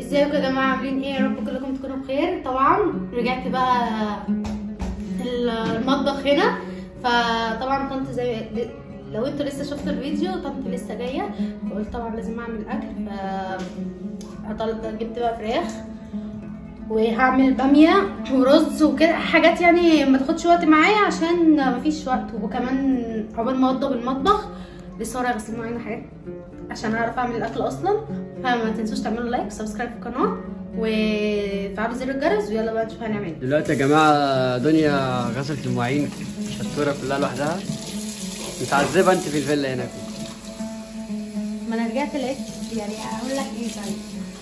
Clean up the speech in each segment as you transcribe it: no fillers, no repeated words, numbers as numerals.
ازيكم يا جماعه؟ عاملين ايه؟ يا رب كلكم تكونوا بخير. طبعا رجعت بقى المطبخ هنا. فطبعا طنط زي لو انتوا لسه شفتوا الفيديو طنط لسه جايه، فقلت طبعا لازم اعمل اكل. جبت بقى فراخ وهعمل باميه ورز وكده، حاجات يعني ما تاخدش وقت معايا عشان مفيش وقت. وكمان عقبال ما اوضب المطبخ لسه ورايا غسيل مواعين حاجات عشان اعرف اعمل الاكل اصلا. فما تنسوش تعملوا لايك وسبسكرايب في القناه وتفعلوا زر الجرس، ويلا بقى نشوف هنعمل ايه دلوقتي يا جماعه. دنيا غسلت المواعين شطوره كلها لوحدها، متعذبه انت في الفيلا هناك. ما انا رجعت لقيت يعني اقول لك ايه، طيب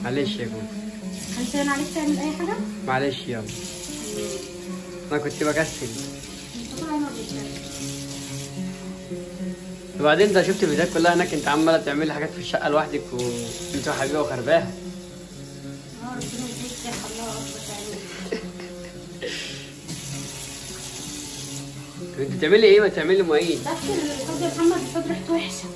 معلش يا جماعه انت انا عليك تعمل اي حاجه، معلش يلا انا كنت بكسل. وبعدين ده شفت الفيديوهات كلها هناك انت عماله تعملي حاجات في الشقه لوحدك وانت وحبيبه وخرباها. ربنا يديك صحه، الله اكبر. انت بتعملي ايه؟ ما تعملي مواعين. بس يا محمد بتاخد ريحته وحشه.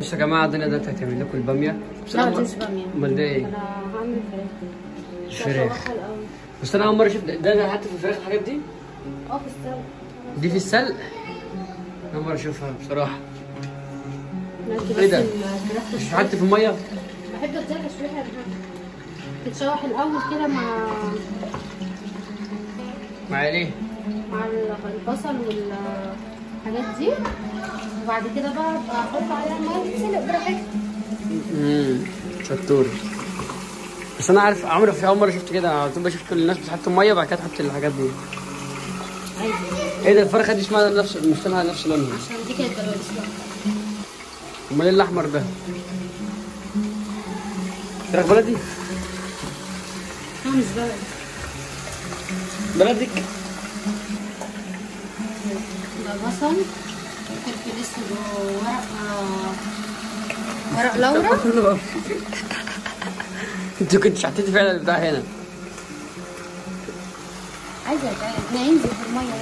بص يا جماعه، دنيا دلوقتي هتعمل لكم الباميه. لا ما تنسيش باميه. امال ده ايه؟ انا هعمل فراخ. الفراخ بس انا اول مره شفت ده حتى في الفراخ الحاجات دي؟ اه في السلق. دي في السلق؟ اول مره اشوفها بصراحه. ايه ده؟ مش حتى في الميه؟ بحب الفراخ اشويها تتشوح الاول كده مع ايه؟ مع البصل والحاجات دي، وبعد كده بقى احط عليها ميه تتسلق براحتها. شطور. بس انا عارف عمري في اول مره شفت كده، على طول بشوف كل الناس بتحط ميه وبعد كده تحط الحاجات دي. ايوه. ايه ده الفرخه دي اشمعنى مش لونها نفس لونها؟ عشان دي كانت بلاش لونها. امال ايه الاحمر ده؟ فراخ بلدي؟ لا مش بلدي. بلدك؟ ده بصل وفلفل اسود ورق لورا. انت كنتش حطيتي فعلا البتاع هنا. عايزه ينزل في الميه يعني.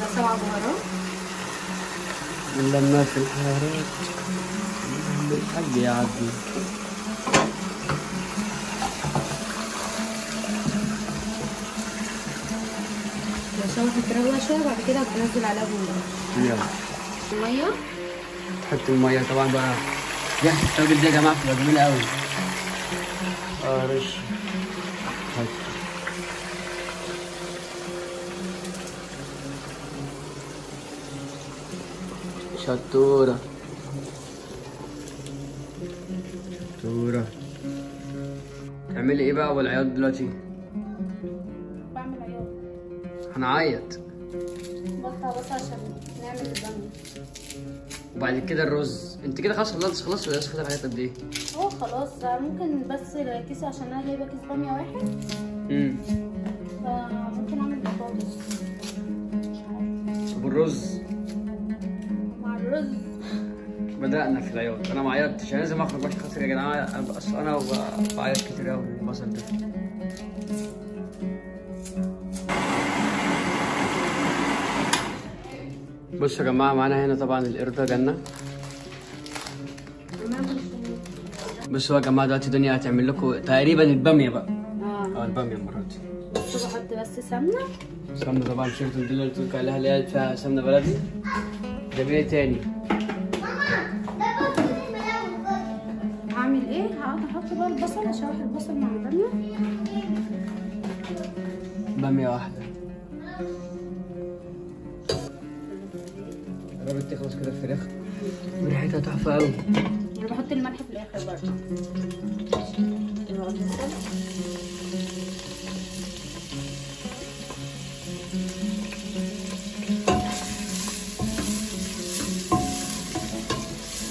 ده 7 بهارات. لما في الحارات الحاج يعدي. بشوح الفراولة شوية، بعد كده بنزل عليها بومة. يلا. المية. تحط المية طبعا بقى. ريحة التوابل دي يا جماعة بتبقى جميلة أوي. رش. حط. شطورة. شطورة. تعملي إيه بقى والعياط دلوقتي؟ بعمل عياط. هنعيط. بقطع بصل عشان نعمل الباميه. وبعد كده الرز. انت كده خلاص خلصت ولا لسه فاضل حاجات قد ايه؟ خلاص ممكن بس كيس، عشان انا جايبه كيس باميه واحد. فممكن اعمل بطاطس. مش عارفه. طب الرز؟ مع الرز بدأنا في العياط. انا ما عيطتش، انا لازم اخرج عشان خاطر يا جدعان اصل انا بعيط كتير قوي من البصل ده. بصوا يا جماعه، معانا هنا طبعا القرده جنه. بصوا يا جماعه دلوقتي دنيا هتعمل لكم تقريبا الباميه بقى. الباميه المره دي. بصوا بحط بس سمنه. سمنه طبعا شفتوا الدنيا اللي بتقول عليها اللي هي فيها سمنه بلدي. جميل. ايه تاني؟ ماما ده بصل الملون. هعمل ايه؟ هقعد احط بقى البصل، اشوح البصل مع الباميه. باميه واحده. قربت تخلص كده الفراخ وريحتها تحفه قوي. انا بحط الملح في الاخر برضه.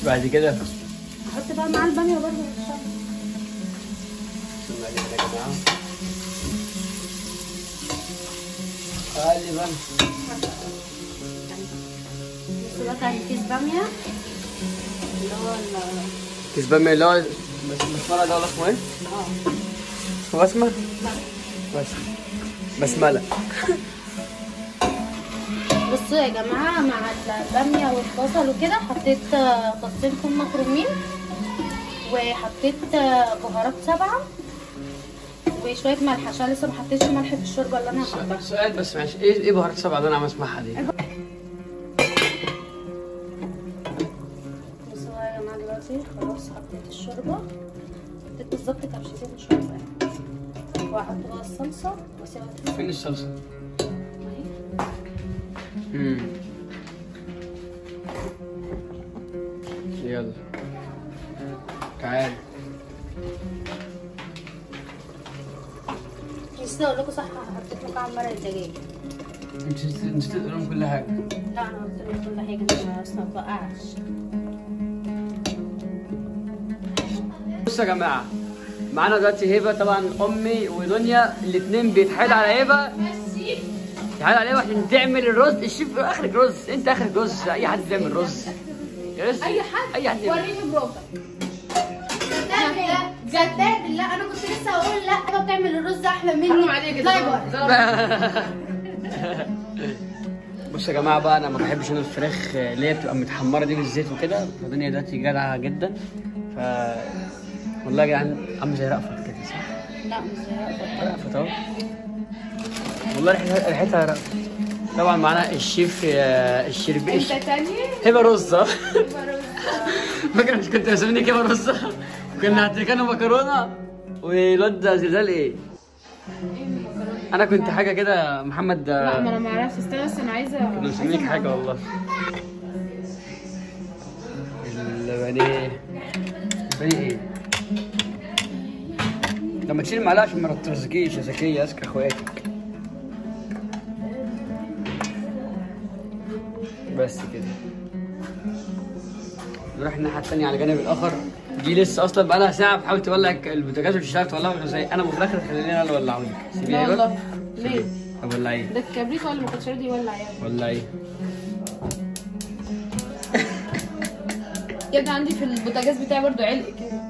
بعد كده احط بقى مع الباميه برضه. ثم نحرك معه قالبا. وصلت على كيس باميه اللي هو كيس باميه اللي هو البسمله ده، ولا اسمه ايه؟ اسمه بسمه؟ بسمله. بصوا يا جماعه، مع الباميه والبصل وكده حطيت فصين ثوم مفرومين، وحطيت بهارات 7 وشويه ملح، عشان لسه ما حطيتش ملح في الشوربه اللي انا هحطها. سؤال بس معلش، ايه بهارات 7 اللي انا عم اسمعها دي؟ بصوا يا جماعه دلوقتي خلاص حطيت الشوربه، حطيت بالظبط كبشتين من الشوربه يعني، وهحط بقى الصلصه واسيبها تتسبك. فين الصلصه؟ اهي. يلا تعال. نسيت اقول لكم صح، حطيت لكم على المرق الدجاج. نسيت تقول لهم كل حاجه. لا انا قلت لهم كل حاجه، انا اصلا ما توقعتش. بصوا يا جماعه، معانا دلوقتي هبه، طبعا امي ودنيا الاثنين بيتحايلوا على هبه. ميرسي. بيتحايلوا على هبه عشان تعمل الرز. الشيف اخرك رز، انت اخرك رز، اي حد بيعمل رز. اي حد وريني بروفك. جداد بالله، انا كنت لسه هقول لا انت بتعمل الرز احلى مني. حرام عليك كده. بصوا يا جماعه بقى، انا ما بحبش انا الفراخ اللي هي بتبقى متحمره دي بالزيت وكده، فالدنيا دلوقتي جدعه جدا. ف والله يا جدعان عامله زي رأفت كده، صح؟ لا مش زي رأفت اهو، والله ريحتها رأفت. طبعا معانا الشربيش انت تاني؟ هبه رزه. هبه رزه فاكر مش كنت مسميني هبه رزه؟ كنا هتركنا مكرونه والواد زلزال ايه؟ انا كنت حاجه كده محمد. لا ما انا ما اعرفش، استنى بس انا عايزه كنا مسمينك حاجه والله. البانيه ايه؟ لما تشيل المعلقه عشان ما تترزقيش يا زكيه، اذكى اخواتك. بس كده نروح الناحيه الثانيه على الجانب الاخر. دي لسه اصلا بقى لها ساعه بحاول تولع البوتاجاز ومش عارف تولعه زي انا، وفي الاخر خليني انا اللي اولعه. لا والله ليه؟ طب ولعيه ده الكبريت، ولا ما كنتش راضي يولع يعني. ولعيه يا ابني. عندي في البوتاجاز بتاعي برضو علق كده،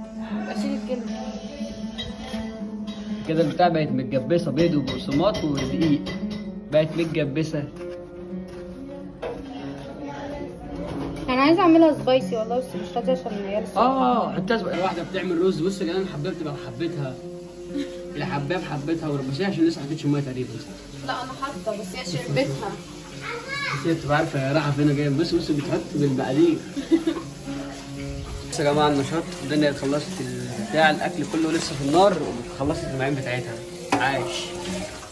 اشيل الكلمه كده. البتاع بقت متجبسه بيض وبقسماط ودقيق، بقت متجبسه. انا عايزه اعملها سبايسي والله، بس مش راضيه عشان العيال. حتى واحده بتعمل رز. بص يا جدعان، الحبايه بتبقى محبتها، الحبايه بحبتها وربشيها، عشان لسه ما حطيتش ميه تقريبا. لا انا حاطه، بس هي شربتها. بس هي بتبقى عارفه رايحه فين جايه. بص بتحط بالمقادير. بص يا جماعه، النشاط الدنيا خلصت بتاع الاكل كله لسه في النار، وخلصت المواعين بتاعتها. عايش.